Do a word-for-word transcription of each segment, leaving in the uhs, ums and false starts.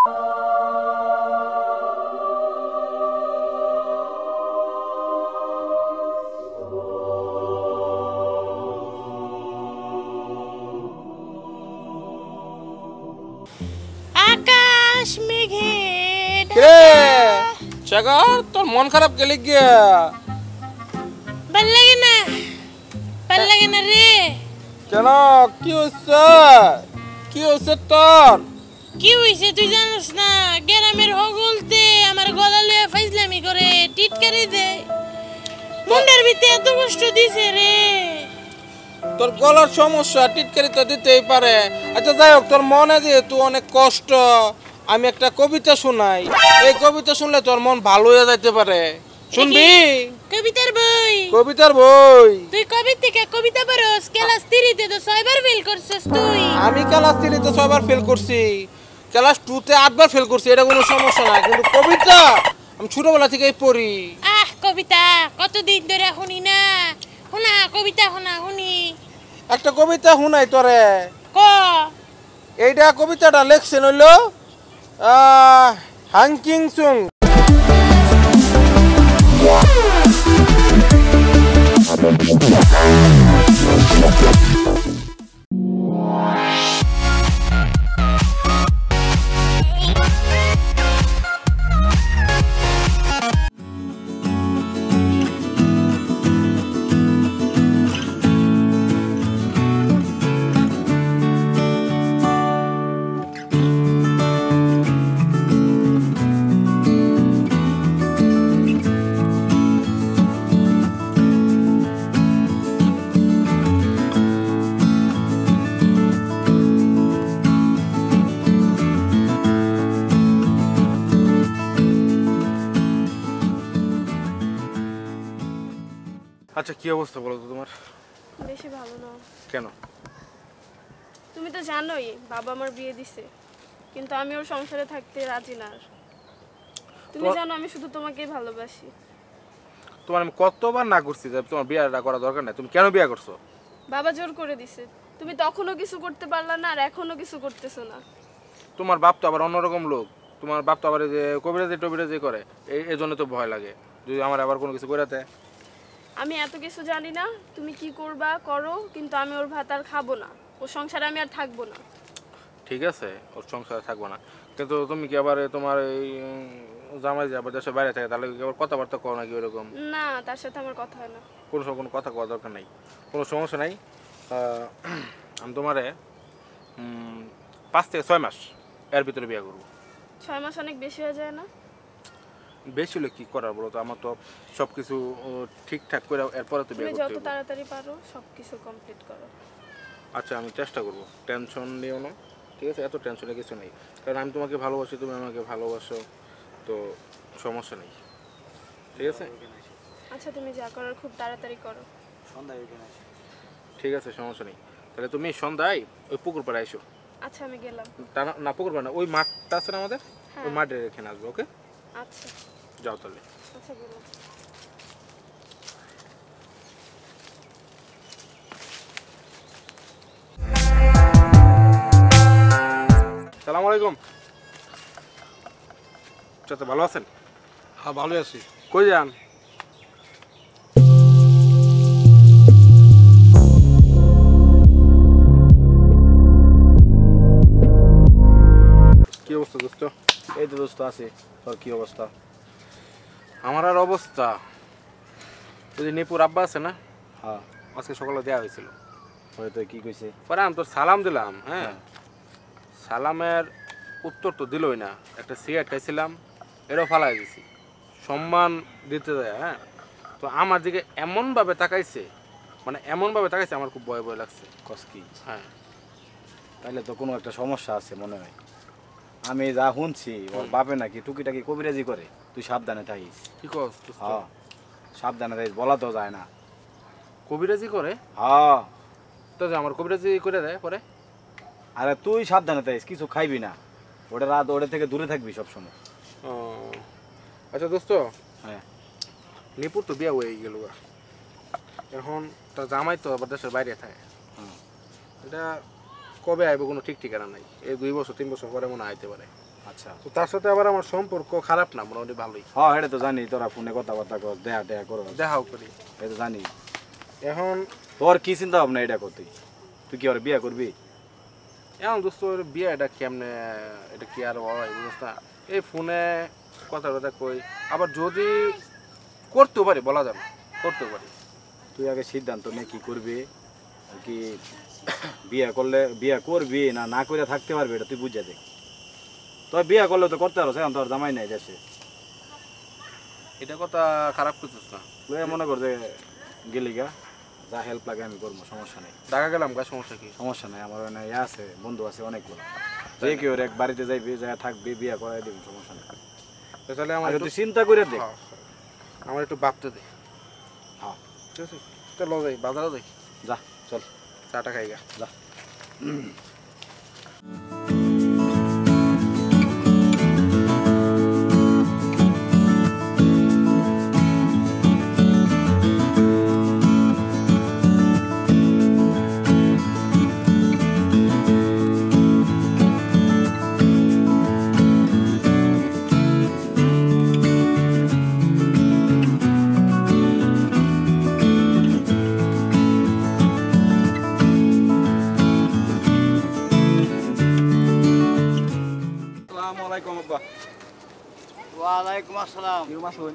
आकाश में घेरा के चगार तो मन खराब के लग गया बल्ले ना बल्ले ना रे चलो क्यों से क्यों से तोर क्यों इसे तू जानस ना गेरा मेरे हो गुलते हमारे गोला ले फैसला मी करे टीट करे दे मुंडर भी ते तो कुछ तो दी से रे তোর গলার সমস্যা টিটকারি তো দিতেই পারে আচ্ছা যাই হোক তোর মনে যে তুই অনেক কষ্ট আমি একটা কবিতা শোনাই এই কবিতা শুনলে তোর মন ভালো হয়ে যেতে পারে শুনবি কবিতার বই কবিতার বই তুই কবিতা কে কবিতা পড়স ক্লাস তিন তে তো ছয়বার ফেল করছিস তুই আমি ক্লাস তিন তে ছয়বার ফেল করছি ক্লাস দুই তে আটবার ফেল করছি এটা কোনো সমস্যা না কিন্তু কবিতা আমি ছোটবেলা থেকেই পড়ি আহ কবিতা কতদিন ধরে শুনি না শুনা কবিতা শুনা শুনি একটা কবিতা শুনাই তোরে ক এইটা কবিতাটা লেখছেন হলো হাংকিং সুং আচ্ছা কি অবস্থা বলো তো তোমার বেশি ভালো না কেন তুমি তো জানোই বাবা আমার বিয়ে দিয়েছে কিন্তু আমি ওর সংসারে থাকতে রাজি না তুমি জানো আমি শুধু তোমাকেই ভালোবাসি তোমার আমি কতবার না করছি যে তোমার বিয়েটা করা দরকার নাই তুমি কেন বিয়ে করছো বাবা জোর করে দিয়েছে তুমি তখনও কিছু করতে পারলা না আর এখনো কিছু করতেছো না তোমার বাপ তো আবার অন্যরকম লোক তোমার বাপ তো আবার যে কবিরাজে টবিরাজে করে এইজন্য তো ভয় লাগে যদি আমার আবার কোনো কিছু করাতে আমি এত কিছু জানি না তুমি কি করবা করো কিন্তু আমি ওর ভাত আর খাবো না ও সংসারে আমি আর থাকবো না ঠিক আছে ওর সংসারে থাকবো না কিন্তু তুমি কি আবার তোমার এই জামাই যাবে দেশে বাইরে থাকে তাহলে কি আবার কথাবার্তা কও নাকি এরকম না তার সাথে আমার কথা হয় না কোনো কোনো কথা কওয়া দরকার নাই কোনো সমস্যা নাই আমি তোমারে পাঁচ থেকে ছয় মাস এর ভিতরে বিয়ে করব ছয় মাস অনেক বেশি হয়ে যায় না বেশি হলে কি করার বলো তো আমার তো সবকিছু ঠিকঠাক করে এরপরে তো তুমি যত তাড়াতাড়ি পারো সবকিছু কমপ্লিট করো আচ্ছা আমি চেষ্টা করব টেনশন নিও না ঠিক আছে এত টেনশনে কিছু নেই কারণ আমি তোমাকে ভালোবাসি তুমি আমাকে ভালোবাসো তো সমস্যা নেই ঠিক আছে আচ্ছা তুমি যা করার খুব তাড়াতাড়ি করো সন্ধ্যায় ওখানে আসো ঠিক আছে সমস্যা নেই তাহলে তুমি সন্ধ্যায় ওই পুকুর পাড়ে এসো আচ্ছা আমি গেলাম না পুকুর পাড়ে না ওই মাঠটা আছে না আমাদের ওই মাঠে রেখে আসবো ওকে আচ্ছা যাও তাহলে আচ্ছা গেল আসসালামু আলাইকুম চাচা ভালো আছেন হ্যাঁ ভালো আছি কই যান কি অবস্থা দোস্ত এই তো দোস্ত আছে তোর কি অবস্থা আমার আর অবস্থা যদি নিপুর আব্বা আছে না হ্যাঁ আজকে সকালে দেয়া হয়েছিল পরে তো কি কইছে পরে আমি তোর সালাম দিলাম হ্যাঁ সালামের উত্তর তো দিলই না একটা সিগারেট খাইছিলাম এরও ফালাই দিছি সম্মান দিতে যায় হ্যাঁ তো আমার দিকে এমনভাবে তাকাইছে মানে এমনভাবে তাকাইছে আমার খুব ভয় ভয় লাগছে কসকি হ্যাঁ তাহলে তো কোনো একটা সমস্যা আছে মনে হয় আমি যা শুনছি ওর বাপে নাকি টুকিটাকি কবিরাজি করে তুই সাবধানে থাকিস কি কস হ্যাঁ সাবধানে থাকিস বলা তো যায় না কবিরাজি করে হ্যাঁ তো আমার কবিরাজি করে দেয় পরে আরে তুই সাবধানে থাকিস কিছু খাইবি না ওটা রাত ওটা থেকে দূরে থাকবি সবসময় ও আচ্ছা দোস্ত হ্যাঁ নিপুর তো বিয়ে হয়ে গেল এখন তো জামাই তো দেশের বাইরে থাকে এটা কবে আইব কোনো ঠিক ঠিকানা নাই এই দুই বছর তিন বছর পরে মনে আইতে পারে আচ্ছা তো তার সাথে আবার আমার সম্পর্ক খারাপ না মোটামুটি ভালোই। হ্যাঁ এটা তো জানি, তোরা ফোনে কথাবার্তা কর, দেখা দেখা করো, দেখাও করি, এটা জানি। এখন তোর কি চিন্তা ভাবনা এটা করতে, তুই কি আর বিয়ে করবি? এখন দোস্ত ওর বিয়েটা কেমনে, এটা কি আর বাবা বুঝতে না, এই ফোনে কথা কথা কই, আবার যদি করতেও পারি, বলা যাবে করতেও পারি। তুই আগে সিদ্ধান্ত নে কি করবি, কি বিয়ে করলে বিয়ে করবি না না করে থাকতে পারবি, এটা তুই বুঝে দে। তোর বিয়ে করলে তো করতে পারো, এখন তোর জামাই নাই দেশে। এটা কথা খারাপ করছিস না, মনে কর যে গেলি গা, যা হেল্প লাগে আমি করবো, সমস্যা নেই। ঢাকা গেলাম গা, সমস্যা কি? সমস্যা নেই, আমার ইয়ে আছে, বন্ধু আছে অনেকগুলো, যে কেউ এক বাড়িতে যাইবি, যা থাকবি, বিয়ে করাই দিবি, সমস্যা নেই। তাহলে আমার একটু চিন্তা করে দে, আমার একটু ভাবতে দে। হ্যাঁ ঠিক আছে, চলো যাই বাজারে যাই, যা চল চাটা খাই গা, যা। ওয়ালাইকুম আসসালাম। কি মাসুন?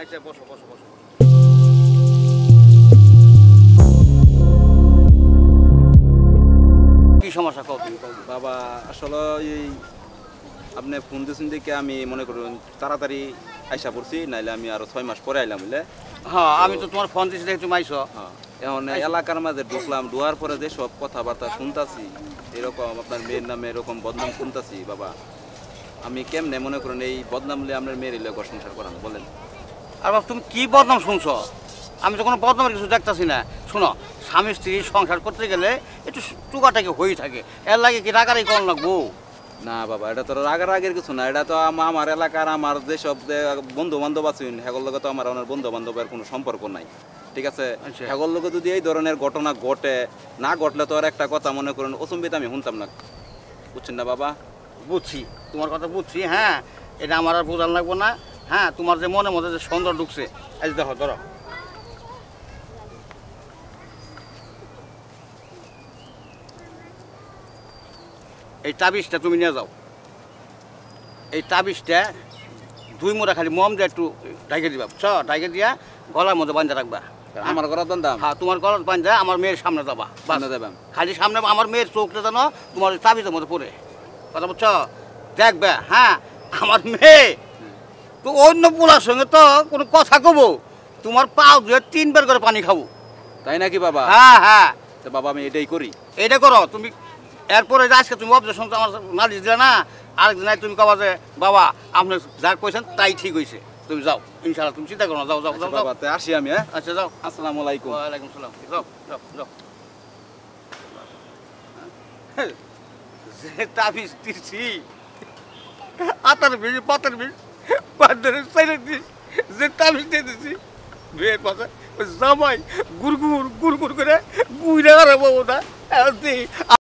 আচ্ছা বসো বসো বসো। কি সমস্যা কও তুমি? বাবা আসলে এই আপনি ফোন দিয়েছেন দেখে আমি মনে করুন তাড়াতাড়ি আইসা পড়ছি, নাইলে আমি আরো ছয় মাস পরে আইলাম বুঝলে। হ্যাঁ আমি তো তোমার ফোন দিয়েছি দেখে তুমি আইসো। হ্যাঁ এখন এলাকার মাঝে ঢুকলাম, ঢোয়ার পরে যে সব কথাবার্তা শুনতাছি, এরকম আপনার মেয়ের নামে এরকম বদনাম শুনতাছি বাবা, আমি কেমনে মনে করেন এই বদনাম নিয়ে আপনার মেয়ের লোক সংসার করানো বলেন। আর বাবা তুমি কী বদনাম শুনছ? আমি তো কোনো বদনামের কিছু দেখতাছি না। শোনো, স্বামী স্ত্রী সংসার করতে গেলে একটু টুকাটাকে হয়েই থাকে, এর লাগে কি রাগারাগি কম লাগবো? না বাবা এটা তো রাগারাগের কিছু না, এটা তো আমার এলাকার আমার যেসব বন্ধু বান্ধব আছে সেগুলোর লগে তো আমার ওনার বন্ধু বান্ধবের কোনো সম্পর্ক নাই, ঠিক আছে? সেগুলোর লগে যদি এই ধরনের ঘটনা ঘটে, না ঘটলে তো আর একটা কথা মনে করেন অচম্বিত আমি শুনতাম না, বুঝছেন না বাবা? বুঝছি তোমার কথা বুঝছি, হ্যাঁ এটা আমার আর বোঝানো লাগবো না। হ্যাঁ তোমার যে মনে মনে যে সন্দেহ ঢুকছে, আজ দেখো ধরো এই তাবিজটা তুমি নিয়ে যাও, এই তাবিজটা দুই মোড়া খালি মম দিয়ে একটু ঢাকে দিবা, বুঝছ? ঢাকে দিয়া গলার মধ্যে বান্ধা রাখবা। আমার গলার বান্ধা? হ্যাঁ তোমার গলার বান্ধা আমার মেয়ের সামনে যাবা, বান্ধা দেবা খালি সামনে, আমার মেয়ের চোখটা যেন তোমার তাবিজের মধ্যে পড়ে, কথা বুঝছ? দেখবে হ্যাঁ আমার মেয়ে তো অন্য পোলার সঙ্গে তো কোনো কথা কবো, তোমার পাও দিয়ে তিনবার করে পানি খাবো। তাই নাকি বাবা? হ্যাঁ হ্যাঁ তো বাবা আমি এটাই করি, এটা করো তুমি। এরপরে আজকে তুমি অবজেকশন আমার নালিশ দিলে না, আরেকদিন তুমি কবা যে বাবা আপনি যা কইছেন তাই ঠিক হয়েছে, তুমি যাও ইনশাআল্লাহ, তুমি চিন্তা করো না, যাও যাও যাও যাও। আসি আমি, হ্যাঁ আচ্ছা যাও। আসসালামু আলাইকুম। ওয়ালাইকুম সালাম। যাও যাও যাও। যে তাবিজ দিছি আতার বিষ পাতার বিষ পাতার সাইরে দিস, যে তাবিজ দিয়ে দিছি বিয়ের পাশে জামাই গুড় গুড় গুড় গুড় করে গুড়া বাবু না।